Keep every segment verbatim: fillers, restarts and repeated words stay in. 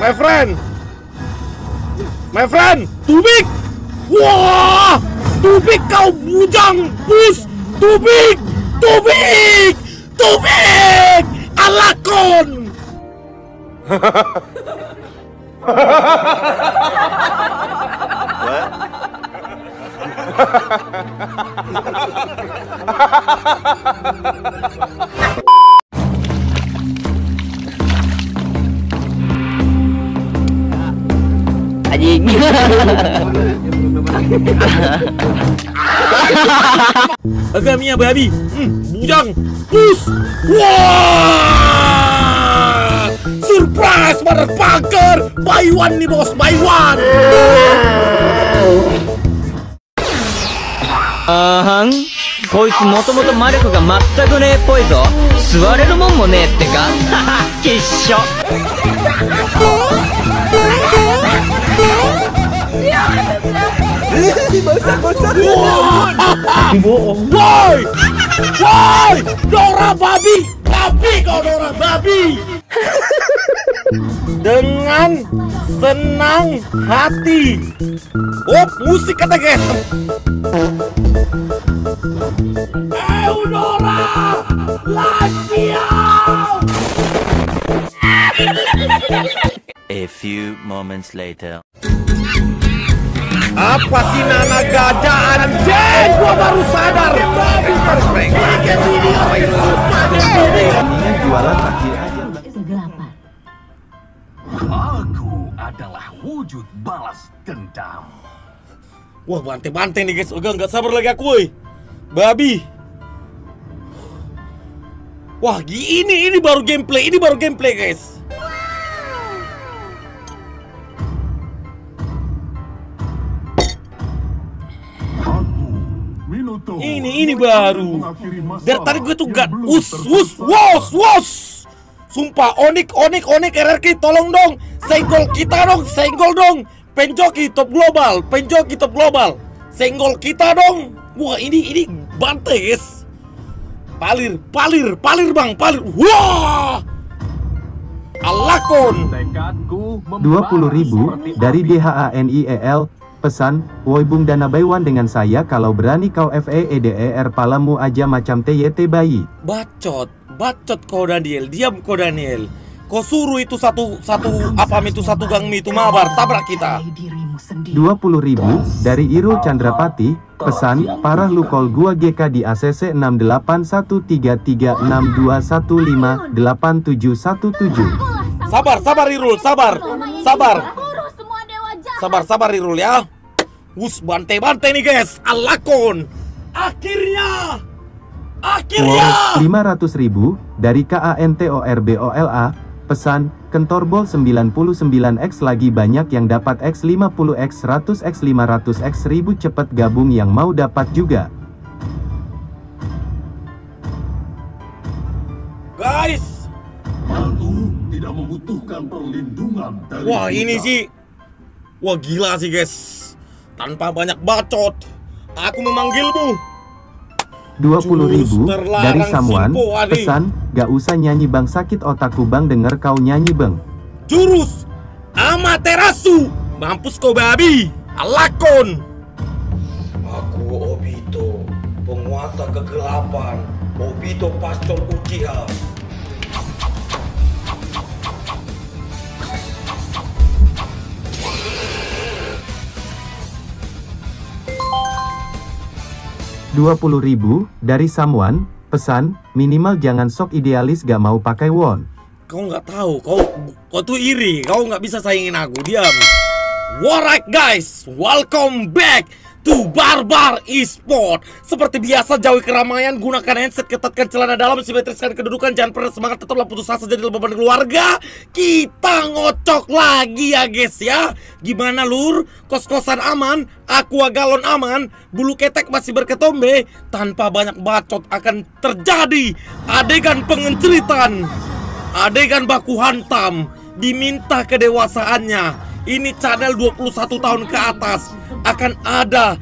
My friend, my friend, Tubik. Wah, Tubik kau bujang bus. Tubik, Tubik, Tubik, alakon. Anjing. Agamnya babi, bujang, pus, wah, surprise motherfucker, buy one nih bos, buy one. Ahang, koi itu moto-moto Mariko ga mattaku nee e poi zo, suwareru mon mo nee tte ka, haha, kissho. Woi, woi, Dora babi, babi kau Dora babi. Dengan senang hati. Op, musik kata guys. Eudora, Lazio. A few moments later. Apa sih nama gajah anjing? Gua baru sadar. Babi perpeng. Pakai video itu. Ini jualan lagi aja. Kegelapan. Aku adalah wujud balas dendam. Wah, bante-bante nih guys. Udah nggak sabar lagi aku, woy. Babi. Wah, ini ini baru gameplay. Ini baru gameplay, guys. Ini, ini baru. Dari tadi gue tuh gak us, us, wos, wos. Sumpah, Onic, Onic, Onic, R R Q, tolong dong. Senggol kita dong, senggol dong. Penjoki top global, penjoki top global. Senggol kita dong. Wah, ini, ini bante guys. Palir, palir, palir bang, palir. Wah, alakon. dua puluh ribu dari D H A N I E L. Pesan, woi bung dana baywan dengan saya kalau berani kau F E E D E R palamu aja macam T Y T bayi. Bacot, bacot kau Daniel, diam kau Daniel. Kau suruh itu satu, satu apam itu satu gangmi itu mabar, tabrak kita. dua puluh ribu, dari Iru Chandrapati, pesan, parah lu kol gua G K di A C C enam delapan satu tiga tiga enam dua satu lima delapan tujuh satu tujuh. Sabar, sabar Irul, sabar, sabar. Sabar-sabar Irul ya. Us bante-bante nih guys. Alakon. Akhirnya. Akhirnya. lima ratus ribu dari KANTORBOLA. Pesan, kentorbol sembilan puluh sembilan X lagi banyak yang dapat X lima puluh X seratus X lima ratus X seribu, cepet gabung yang mau dapat juga. Guys. Malu tidak membutuhkan perlindungan dari. Wah, ini sih. Wah gila sih guys, tanpa banyak bacot, aku memanggilmu. dua puluh ribu dari Samuan, pesan, gak usah nyanyi bang sakit otakku bang denger kau nyanyi bang. Jurus Amaterasu, mampus kau babi, alakon. Aku Obito, penguasa kegelapan, Obito Pascol Uchiha. dua puluh ribu dari Samuan, pesan, minimal jangan sok idealis gak mau pakai won. Kau nggak tahu, kau kau tuh iri, kau nggak bisa saingin aku, diam. Alright guys, welcome back to Barbar Esport. Seperti biasa jauhi keramaian, gunakan handset, ketatkan celana dalam, simetriskan kedudukan, jangan pernah semangat, tetaplah putus asa jadi beban keluarga. Kita ngocok lagi ya guys ya. Gimana lur? Kos-kosan aman, aqua galon aman, bulu ketek masih berketombe, tanpa banyak bacot akan terjadi adegan pengenceritan, adegan baku hantam, diminta kedewasaannya. Ini channel dua puluh satu tahun ke atas, akan ada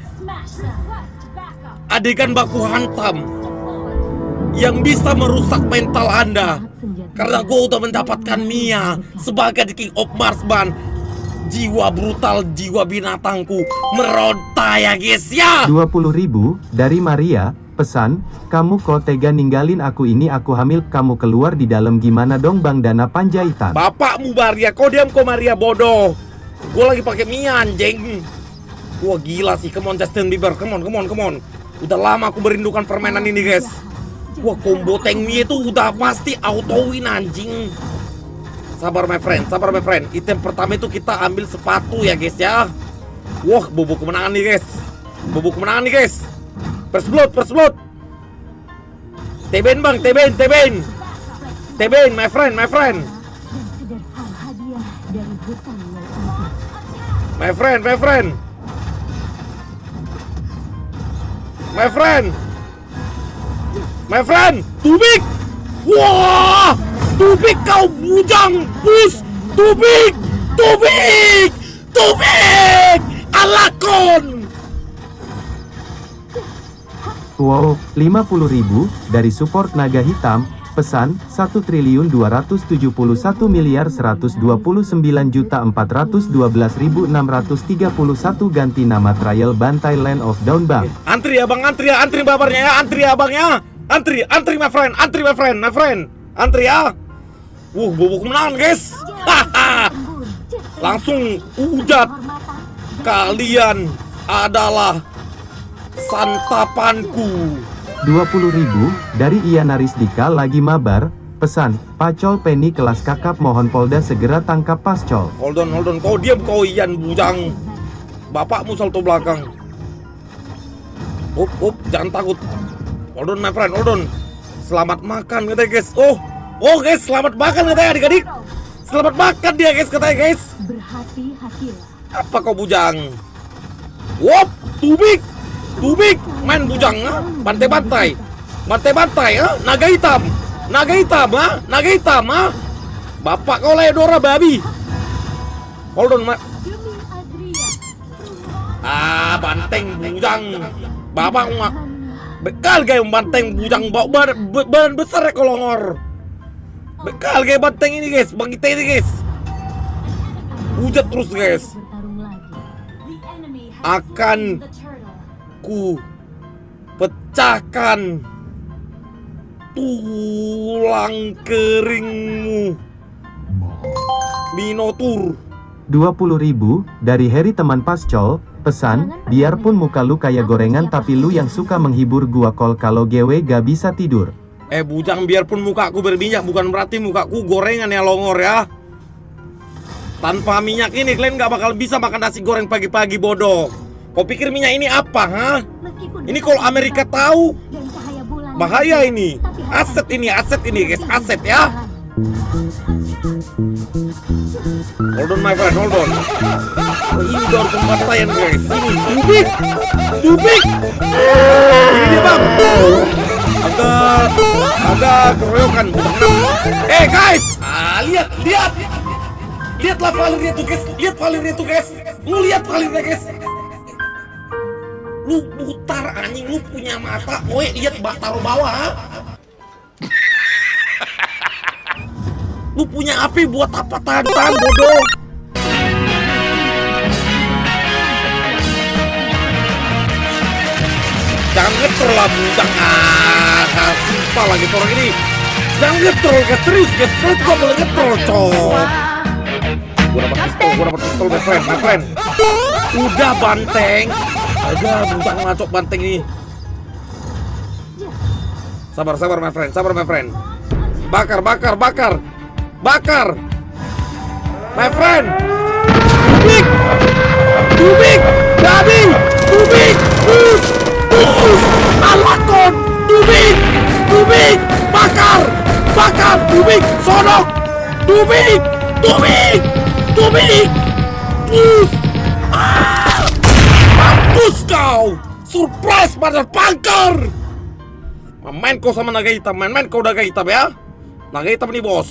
adegan baku hantam yang bisa merusak mental Anda. Karena gue udah mendapatkan Mia sebagai King of Marsman. Jiwa brutal, jiwa binatangku meronta ya guys ya. Dua puluh ribu dari Maria. Pesan, kamu kok tega ninggalin aku ini, aku hamil, kamu keluar di dalam gimana dong Bang Dana Panjaitan. Bapakmu Maria, kau diam kok Maria bodoh. Gue lagi pakai Mia anjing. Gue gila sih, come on Justin Bieber, come on, come on, come on. Udah lama aku merindukan permainan ini guys. Wah combo tank Mia itu udah pasti auto win anjing. Sabar my friend, sabar my friend. Item pertama itu kita ambil sepatu ya guys ya. Wah bubuk kemenangan nih guys. Bubuk kemenangan nih guys. First blood, first blood. Teben bang, teben, teben. Teben, my friend, my friend. My friend, my friend. My friend. My friend, Tubik. Wah, Tubik kau bujang bus. Tubik, Tubik, Tubik. Alakon. Wow, lima puluh ribu dari support naga hitam. Pesan, satu triliun dua ratus tujuh puluh satu miliar seratus dua puluh sembilan juta empat ratus dua belas ribu enam ratus tiga puluh satu ganti nama trial bantai Land of Down Bang. Antri ya Bang, antri ya, antri babarnya ya, antri ya Bang ya. Antri, antri my friend, antri my friend, my friend. Antri ya. Wuh, bubuk menang guys. Langsung ujat. Kalian adalah santapanku. Dua puluh ribu dari Ian Arisdika lagi mabar. Pesan, Pacol Penny kelas kakap, mohon Polda segera tangkap Pascol. Hold on, hold on, kau diam kau Ian bujang. Bapakmu salto belakang. Up, up, jangan takut. Hold on my friend, hold on. Selamat makan katanya guys. Oh, oh guys, selamat makan katanya adik-adik. Selamat makan dia guys katanya guys. Apa kau bujang? Wop, Tubik. Tubik main bujang, bantai-bantai, bantai-bantai, eh? Naga hitam, naga hitam, eh? Naga hitam, eh? Bapak kau lah Eudora babi. Hold on, ma. Ah, banteng bujang, bapak mak. Bekal gaya banteng bujang, bawa badan besar ya kolongor. Bekal gaya banteng ini guys, bang kita ini guys. Hujat terus guys. Akan ku pecahkan tulang keringmu Minotour. Dua puluh ribu dari Heri teman Pascol. Pesan, biarpun muka lu kayak gorengan tapi lu yang suka menghibur gua kol kalau G W gak bisa tidur. Eh bujang, biarpun mukaku berminyak bukan berarti mukaku gorengan ya longor ya. Tanpa minyak ini kalian gak bakal bisa makan nasi goreng pagi-pagi bodoh. Kau pikir minyak ini apa, ha? Ini kalau Amerika tahu bahaya ini. Aset ini, aset ini guys, aset ya. Hold on my friend, hold on. Ini door pembatasan guys. Ini Tubik, Tubik. Ini bang. Ada, ada keroyokan. Eh guys, ah, lihat, lihat, lihatlah Valeria tuh guys, lihat Valeria tuh guys, ngelihat Valeria guys. Lu putar anjing, lu punya mata, oi lihat bak taruh bawah. Lu punya api buat apa tahan-tahan bodoh. Jangan ngetrol lah bujang, ah, sumpah lagi orang ini. Jangan ngetrol, guys, serius guys, serius gua boleh ngetrol cok. Gua dapat pistol, gua dapat pistol my friend, my friend. Udah banteng. Aja bujang ngacok banteng ini. Sabar, sabar my friend, sabar my friend. Bakar, bakar, bakar. Bakar. My friend. Tubik. Tubik. Babi. Tubik. Bus. Bus. Alakon. Tubik. Tubik. Bakar. Bakar. Tubik. Sonok. Tubik. Tubik. Tubik. Bus. Ah. Mampus kau! Surprise mother punker! Main kau sama naga hitam, main, main kau naga hitam ya. Naga hitam nih bos.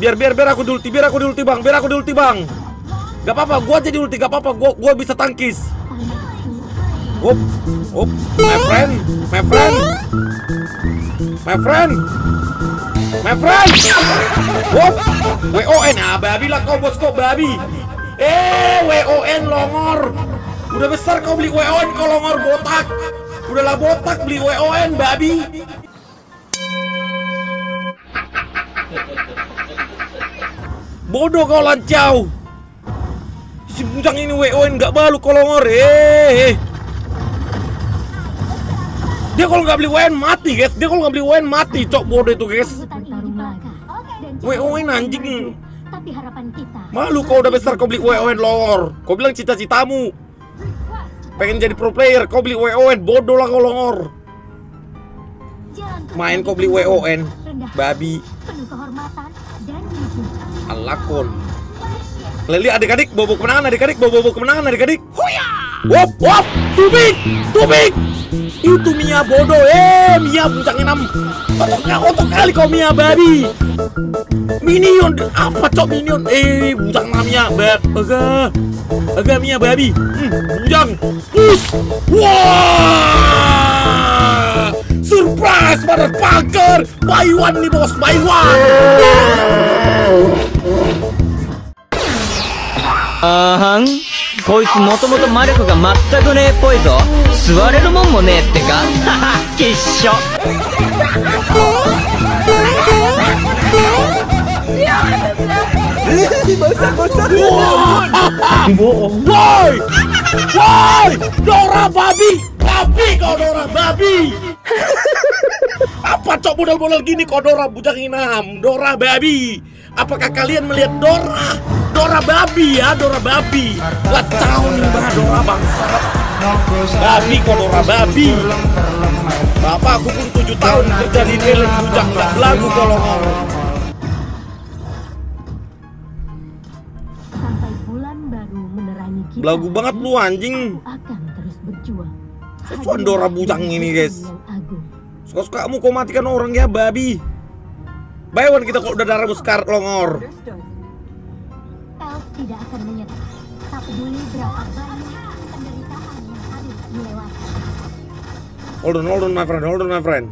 Biar biar biar aku diulti, biar aku diulti bang, biar aku diulti bang. Gak apa-apa, gua jadi ulti, gak apa-apa, gua, gua bisa tangkis. Up, up, my friend, my friend. My friend, my friend. What? W O N ah babi lah kau bosku babi. Eh W O N longor. Udah besar kau beli W O N kau longor botak. Udahlah botak beli W O N babi. Bodoh kau lancau. Si bujang ini W O N nggak balu kau longor. Eh. Dia kalau nggak beli W N mati, guys. Dia kalau nggak beli W N mati, cok bodoh itu, guys. W N anjing. Tapi harapan kita. Malu kau udah besar kau beli W N longor. Kau bilang cita-citamu pengen jadi pro player, kau beli W N bodoh lah kau longor. Main kau beli W N babi. Penuh kehormatan dan alakon. Leli adik-adik bobok kemenangan, adik-adik bobok kemenangan, adik-adik. Wop wop, too big, too big. Itu Mia bodoh, eh Mia puncak enam. Otoknya otok kali kau Mia babi. Minion apa cok minion? Eh puncak enam Mia bab. Agak agak Mia babi. Puncak hmm, push. Wah. Surprise motherfucker. Buy one nih bos, buy one. Ahang. Uh-huh. こいつもともと魔力が全くねえっぽいぞ。座れるもんもねえってか。きっしょ。Apa cok modal-modal gini kok Dora bujang enam, Dora babi. Apakah kalian melihat Dora? Dora babi ya, Dora babi. Lah tahu nih bah Dora bangsa. Babi kok Dora babi. Bapak aku pun tujuh tahun kerja di Delen bujang enggak lagu kalau ngomong. Sampai bulan baru menerangi kita. Belagu banget lu anjing. Akan terus berjuang. Sosokan Dora bujang ini, guys. Suka-suka kamu kau matikan orang ya babi. Bayuan kita kalau udah darah muskar longor. Elf tidak akan menyerah. Tak peduli berapa banyak penderitaan yang harus dilewati. Hold on, hold on my friend, hold on my friend.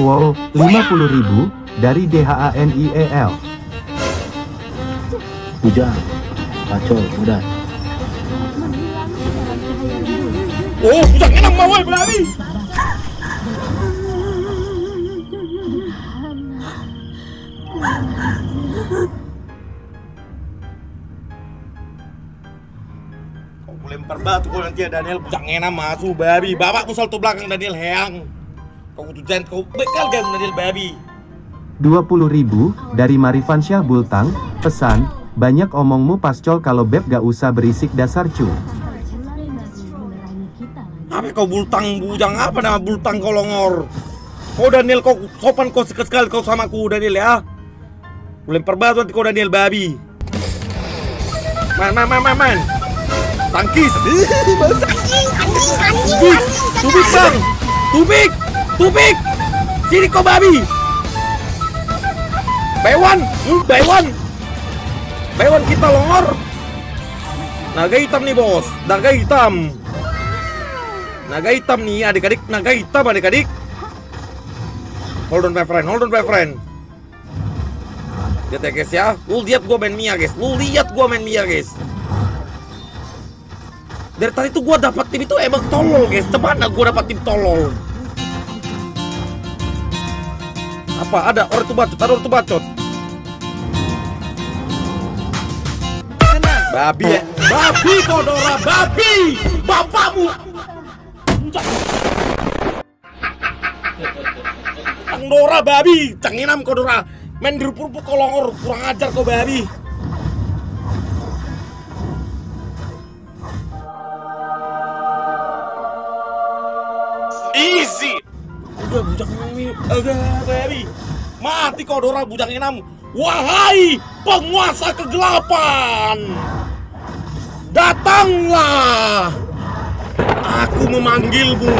Wow, lima puluh ribu dari D H A N I E L. Hujan, kacau, udah. Oh, bujang enam mawai berani. Kau melempar batu kau nanti Daniel bujang enam masuk babi. Bapak musal tuh belakang Daniel heang. Kau tujuan kau bekal gak menadil babi. Dua puluh ribu dari Marifan Syah Bultang. Pesan, banyak omongmu pascol kalau beb gak usah berisik dasar cu. Apa kau Bultang bujang apa nama Bultang kau longor. Kau Daniel kau sopan kau sekali kau sama ku Daniel ya. Lempar batu nanti kau Daniel babi. Man man man man, man. Tangkis. Tubik, tubik bang. Tubik. Tubik, sini kau babi. Bayuan, bayuan, bayuan kita longor. Naga hitam nih bos, naga hitam. Naga hitam nih adik-adik, naga hitam adik-adik. Hold on my friend, hold on my friend. Lihat ya guys ya, lu lihat gua main Mia guys, lu lihat gua main Mia guys. Dari tadi tuh gua dapat tim itu emang tolol guys, kemana gua dapat tim tolol? Apa ada ortu bacot, ada ortu bacot. Babi ya, babi kau Dora, babi, bapakmu. Cang Dora babi, canginam kau Dora. Main dirupuk-rupuk kau longor, kurang ajar kau babi. Easy. Udah bujang enam, agak baby. Mati kau Dora bujang enam. Wahai penguasa kegelapan, datanglah. Aku memanggilmu.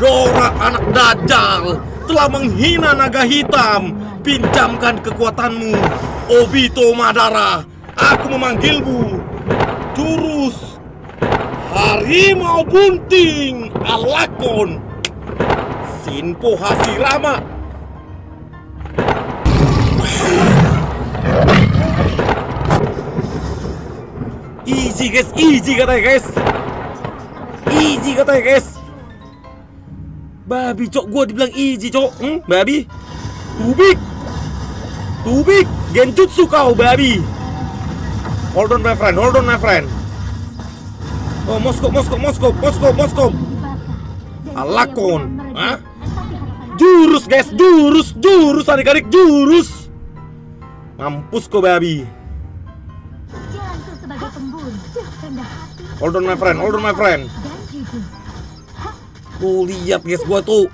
Dora anak Dajjal telah menghina naga hitam. pinjamkan kekuatanmu, Obito Madara. Aku memanggilmu, jurus harimau bunting Alakon Shinpo Hashirama. Easy guys, easy katanya guys, easy katanya guys. Babi cok, gua dibilang easy cok. hmm? Babi Tubik Tubik genjutsu kau babi. Hold on my friend, hold on my friend. Oh, Moskow, Moskow, Moskow, Moskow, Moskow. Alakon, hah? Jurus guys, jurus, jurus adik-adik, jurus. Mampus kau babi. Hold on my friend, hold on my friend. Tuh lihat guys, gua tuh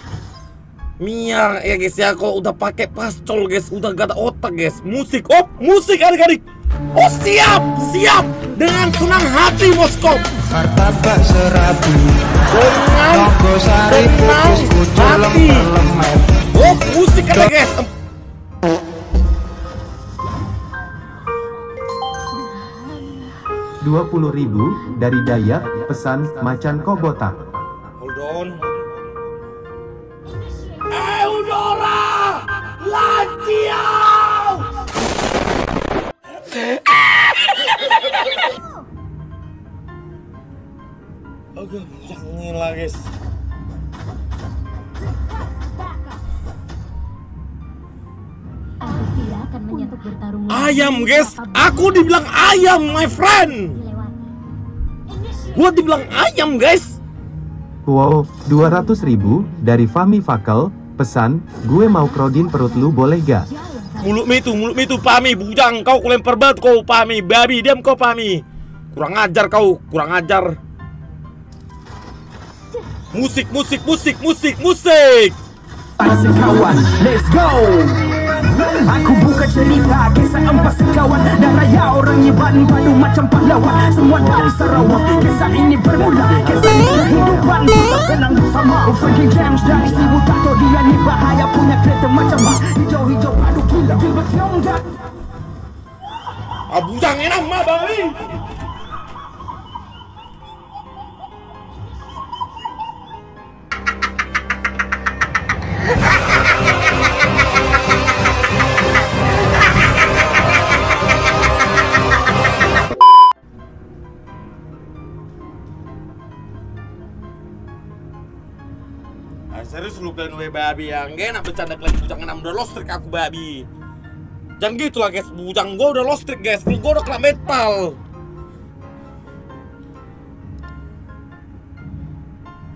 miar ya guys ya, kok udah pakai pascol guys, udah gak ada otak guys. Musik, op, musik adik-adik. Oh siap, siap dengan senang hati Moskow. Martabak serabu, logo sari, hati. Oh musik ada guys. dua puluh ribu dari Dayak, pesan macan kobotak. Hold on. Eudora, Lanciau. Oke, gila guys. Ayam guys, aku dibilang ayam my friend. Gua dibilang ayam guys. Wow, dua ratus ribu dari Fami Fakal, pesan, gue mau krodin perut lu boleh gak? Mulut itu, mulut itu Fami, bujang kau, kulempar banget kau Fami, babi diam kau Fami. Kurang ajar kau, kurang ajar. Musik, musik, musik, musik, musik. Asik kawan, let's go. Aku buka cerita kisah empat sekawan dan raya orang Iban padu macam pahlawan semua dari Sarawak. Kisah ini bermula kisah kehidupan kita senang bersama. Overking James dari Sibu Tato, dia ni bahaya punya kereta macam bah hijau-hijau padu gila gilbert yonggan. Abu jangan enak mah babi. Serius lu kalian we babi yang gak enak bercanda kalian bujang enam udah lost trick aku babi. Jangan gitu lah guys, bujang gua udah lost trick guys, gua udah kena metal.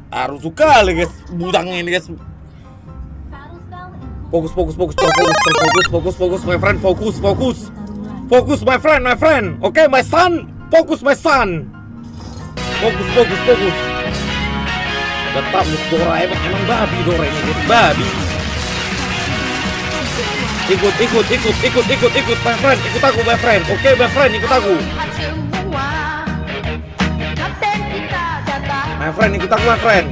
Harus suka lah guys, bujang ini guys. Fokus, fokus, fokus, fokus, fokus, fokus, fokus, my friend, fokus, fokus, fokus, my friend, my friend, oke, okay, my son, fokus, my son, fokus, fokus, fokus. Tetap Dora emang, emang babi Dora ini guys, babi. Ikut, ikut, ikut, ikut, ikut, ikut, my friend, ikut aku my friend, oke okay, my friend, ikut aku. My friend, ikut aku my friend.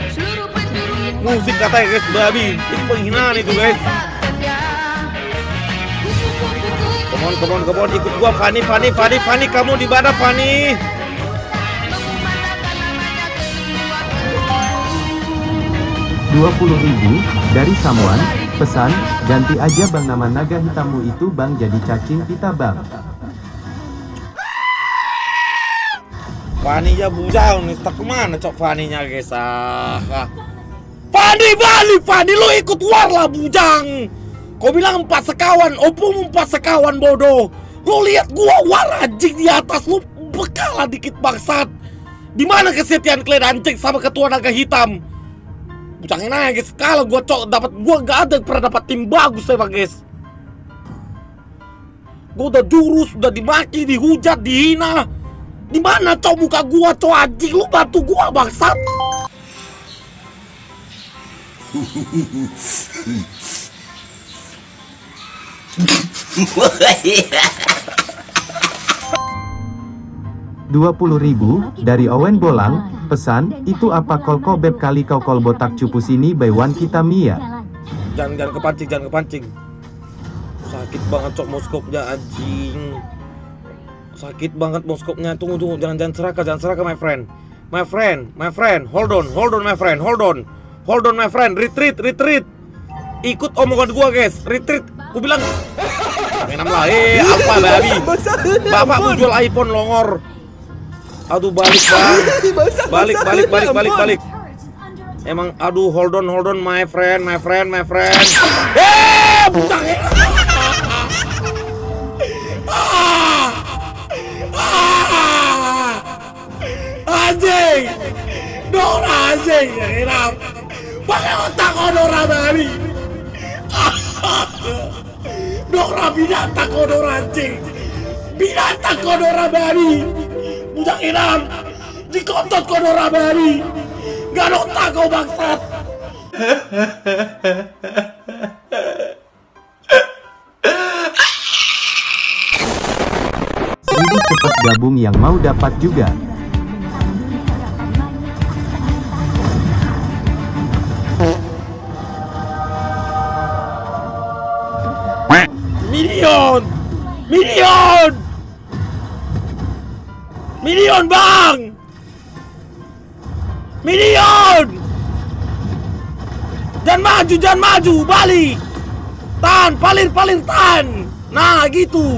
Musik katanya guys, babi, itu penghinaan itu guys. Come on, come on, come on, ikut gua Fani, Fani, Fani, Fani, kamu di mana Fani? dua puluh ribu dari Samuan, pesan, ganti aja bang nama naga hitammu itu bang jadi cacing kita bang. Fani ya bujang nih, tak kemana cok Faninya guys. Ah, Fani balik, Fani lo ikut war lah bujang. Kau bilang empat sekawan, opung empat sekawan bodoh. Lo lihat gua war anjing di atas, lo bekalah dikit bangsat. Di mana kesetiaan kalian anjing sama ketua naga hitam? Bucangin aja guys, kalau gua cok dapat, gua gak ada pernah dapat tim bagus ya guys. Gua udah jurus, udah dimaki, dihujat, dihina. Di mana cok muka gua cok anjing, lu bantu gua bangsat. dua puluh ribu dari Owen Bolang, pesan, itu apa kolko beb kali kau kol botak cupu sini by one kita mia. Jangan, jangan kepancing, jangan kepancing. sakit banget cok moskopnya anjing. Sakit banget moskopnya. Tunggu tunggu, jangan jangan serakah, jangan serakah my friend. My friend, my friend, hold on, hold on my friend, hold on. Hold on my friend, retreat, retreat. Ikut omongan gua guys, retreat. Ku bilang enam lah, eh apa babi? Bapak mau jual iPhone longor. Aduh balik bang, balik balik balik balik balik. Emang aduh hold on hold on my friend my friend my friend. Eh buta ya. Anjing, dora anjing ya enak. Pakai otak odora babi. Dora binatang odora anjing. Binatang odora babi. Budak enam dikontot odora babi. Gak ada otak kau bangsat. Jadi cepet gabung yang mau dapat juga. Minion, minion, minion bang. Minion! Jangan maju, jangan maju, balik! Tahan, palir, palir, tahan! Nah, gitu!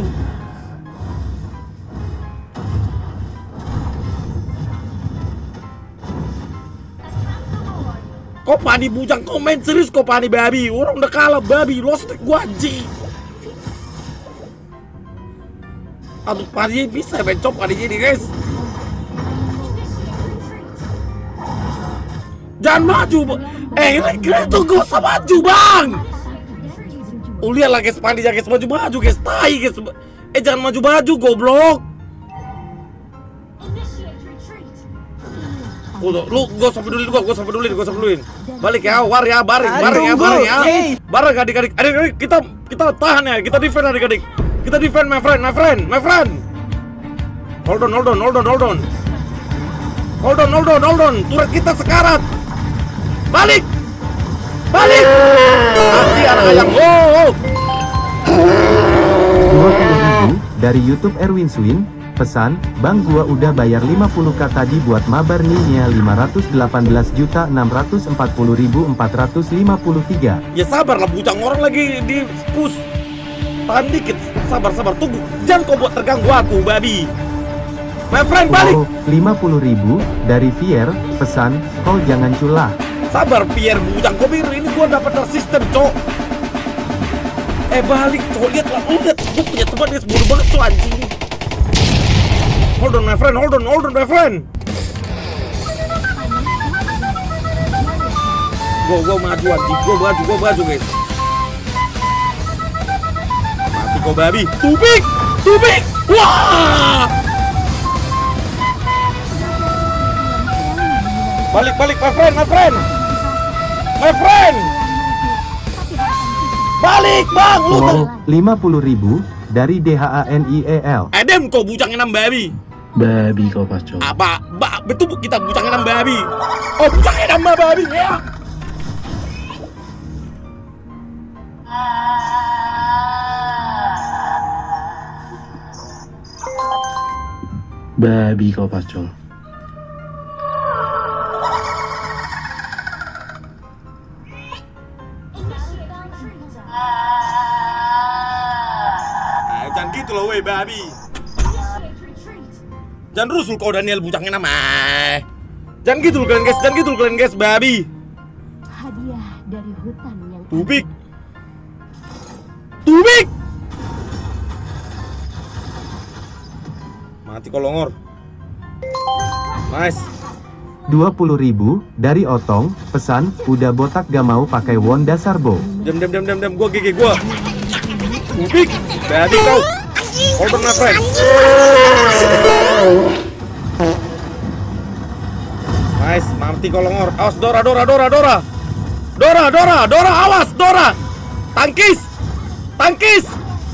Kok pani bujang, komen serius kok pani babi? Orang udah kalah babi, lost gua anjing! Aduh, pani bisa mencop pani ini guys! Jangan maju, eh itu gak usah maju bang. Oh lihatlah guys, panitia guys maju-maju guys, tai guys. Eh jangan maju-maju goblok. Udah, lu gak usah peduli, gua gak usah peduli, gak usah peduli. Balik ya, war ya, bareng, bareng ya, bareng ya. Bareng adik-adik, adik-adik kita kita tahan ya, kita defend adik-adik. Kita defend my friend, my friend, my friend. Hold on, hold on, hold on, hold on. Hold on, hold on, hold on. Turret kita sekarat. Balik! Balik! Nanti anak ayam. Oh, oh. Dari YouTube Erwin Swin, pesan, Bang gua udah bayar lima puluh k tadi buat mabar nih-nya lima ratus delapan belas juta enam ratus empat puluh ribu empat ratus lima puluh tiga. Ya sabar lah, bujang orang lagi di push. Tahan dikit, sabar-sabar, tunggu. Jangan kau buat terganggu aku, babi. My friend balik. Oh, lima puluh ribu dari Fier, pesan, kau jangan culah. Sabar Fier bujang, gua biru ini gua dapat dari sistem, cok. Eh balik, cok, lihatlah, lihat gua punya teman guys, bodoh banget tuh anjing. Hold on my friend, hold on, hold on my friend. Gua gua maju anjing, gua maju, gua maju guys. Mati kau babi. Tubik, tubik. Wah! Balik, balik, my friend, my friend, my friend, balik bang, lu tuh. Lima puluh ribu dari D H A N I E L. Edem kau bujang enam babi. Babi kau pasco. Apa? Ba, betul kita bujang enam babi. Oh bujang enam babi ya. Babi kau pasco. Babi. Jangan rusul kau Daniel bucangnya nama. Jangan gitu loh kalian guys, jangan gitu loh kalian guys, babi. Hadiah dari hutan yang Tubik. Tubik. Mati kau longor. Nice. dua puluh ribu dari Otong, pesan, udah botak gak mau pakai Wanda Sarbo. Dem dem dem dem dem gua gigi gua. Tubik, babi kau. Hold on my friend. Nice, mati kolongor. Awas Dora, Dora, Dora, Dora. Dora, Dora, Dora, awas Dora. Tangkis. Tangkis.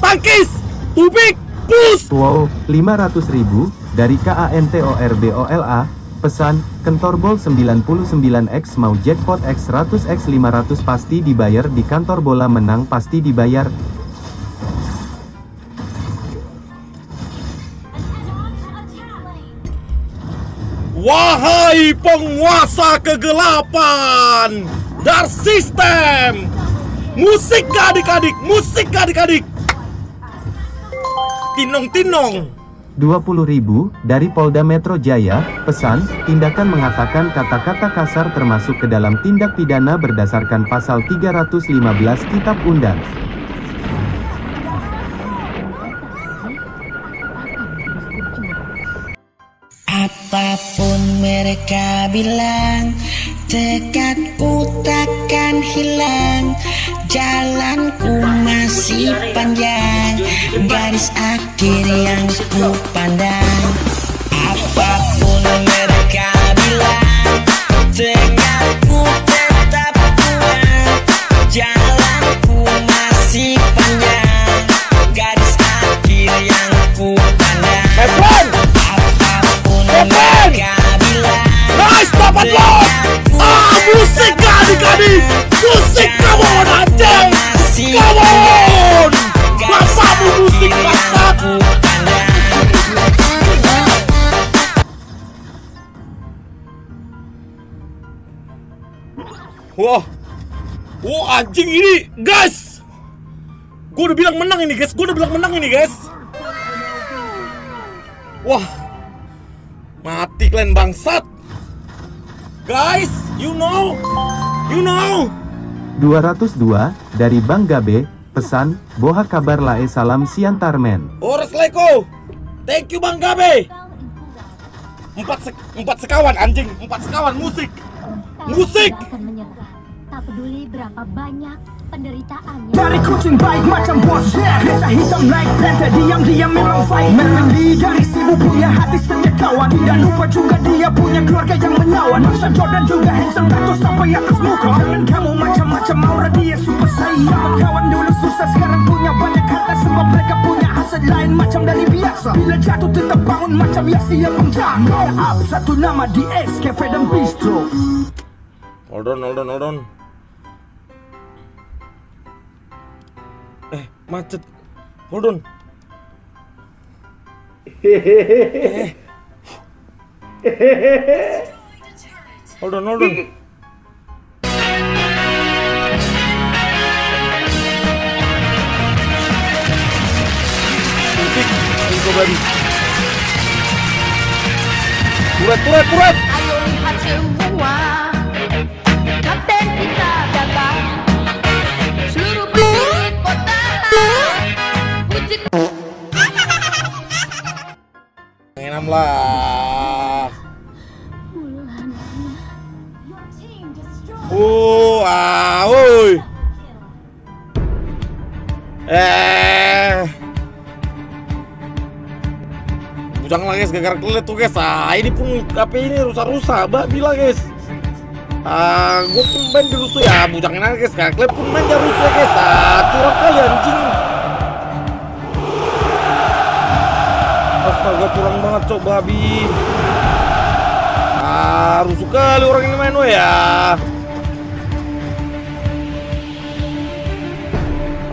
Tangkis. Tubik, push. Wow, lima ratus ribu dari KANTORBOLA. Pesan, Kentor Bol sembilan puluh sembilan X mau jackpot X seratus X lima ratus pasti dibayar di kantor bola menang pasti dibayar. Wahai penguasa kegelapan Dark System, musik adik-adik, musik adik-adik. Tinong-tinong. dua puluh ribu dari Polda Metro Jaya. Pesan, tindakan mengatakan kata-kata kasar termasuk ke dalam tindak pidana berdasarkan pasal tiga ratus lima belas Kitab Undang. Apapun mereka bilang, tekadku takkan hilang. Jalanku masih panjang, garis akhir yang ku pandang. Apapun mereka bilang, tekadku tetap kuat. Jalanku masih panjang, garis akhir yang ku pandang. Evan! Apapun Evan! Mereka bilang, nice, dapat lo! Ah, musik adik-adik! Musik, come on, Aceh! Come on! Rasamu musik, masak! Wah, wah anjing ini, guys! Gue udah bilang menang ini, guys! Gue udah bilang menang ini, guys! Wah, mati kalian bangsat! Guys, you know! You know! dua ratus dua dari Bang Gabe. Pesan, boha kabar lae salam siantarmen. Ores leko. Thank you Bang Gabe. Empat, se empat sekawan anjing, empat sekawan musik. Musik. Tak peduli berapa banyak penderitaannya. Dari kucing baik macam bosnya, kereta hitam naik penta, diam-diam memang fight. Melody dari sibuk punya hati setiap kawan. Tidak lupa juga dia punya keluarga yang menyawan. Masa Jordan juga handsome, tato sampai atas muka. Dengan kamu macam-macam aura dia super sayang. Kawan dulu susah, sekarang punya banyak harta. Sebab mereka punya hasad lain macam dari biasa. Bila jatuh tetap bangun macam Yaksi yang penjang. Roll up, satu nama di X, Cafe dan Bistro. Hold on, hold on, hold on. Eh, macet. Hold on. Eh. Hold on, hold on. Suntik, suntik lagi. Turat, turat, turat. Ayo lihat semua. Kapten kita datang. Seluruh penduduk kota. Enam lah. Oh, aoi. Eh. Bujang lah guys, gagal kelet tuh guys. Ah, ini pun H P ini rusak-rusak, Mbak bilang guys. Ah, gua pun main dirusuh ya, bujangin aja guys. Gagal kelet pun main dirusuh guys. Ah, curang kali anjing. Astaga, curang banget coba babi. Ah, rusuh kali orang ini main we ya.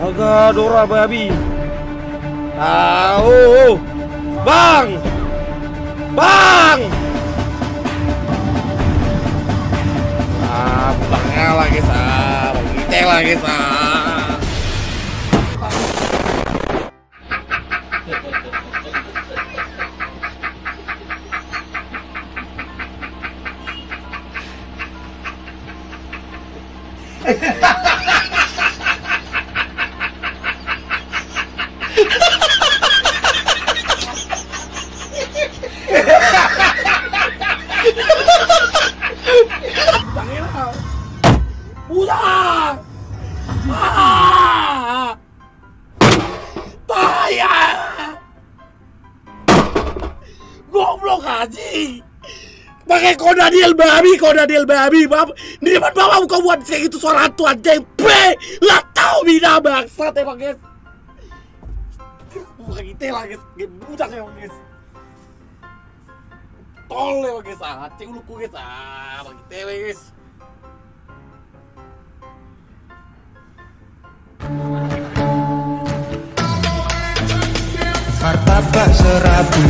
Agak Dora babi. Ah, oh, oh. Bang. Bang. Ah, bangnya lah guys. Ah, bangnya lah guys. Ah. Babi, kau udah deal babi, bab. Di depan bapak kau buat kayak gitu suara hantu anjing. Be, lah tahu bina bangsat emang guys. Bukan kita lah guys, budak emang guys. Tol emang guys, anjing lu ku guys, ah, bagi tewe guys. Martabak serabi,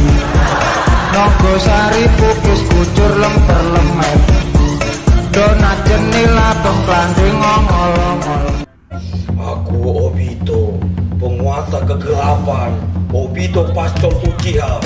nonggo sari pupus kucur Donat jenilah pengklanding ngolong-ngolong. Aku Obito, penguasa kegelapan. Obito Pascol Uchiha.